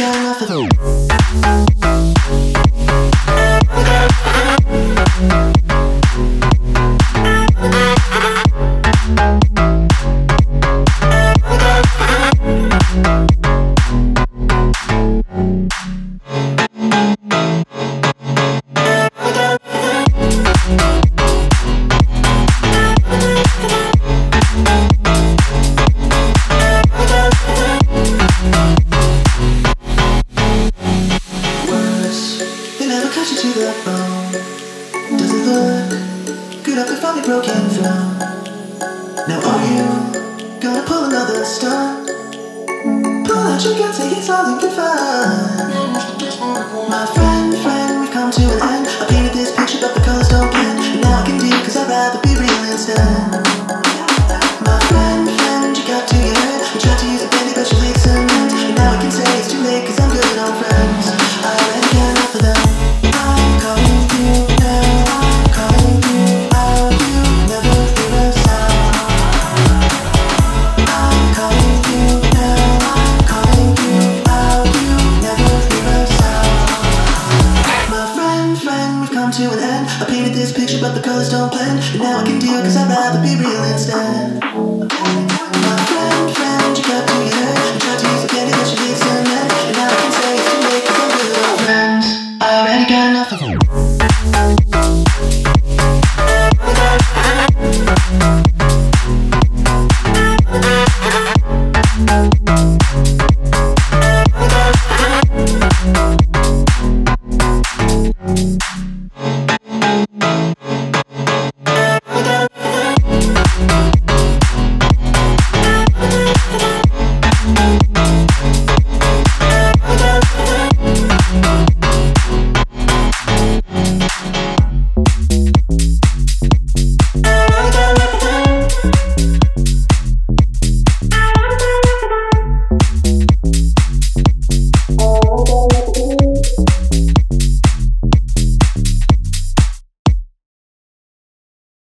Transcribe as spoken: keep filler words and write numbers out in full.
Pull out your guts and get all you can find.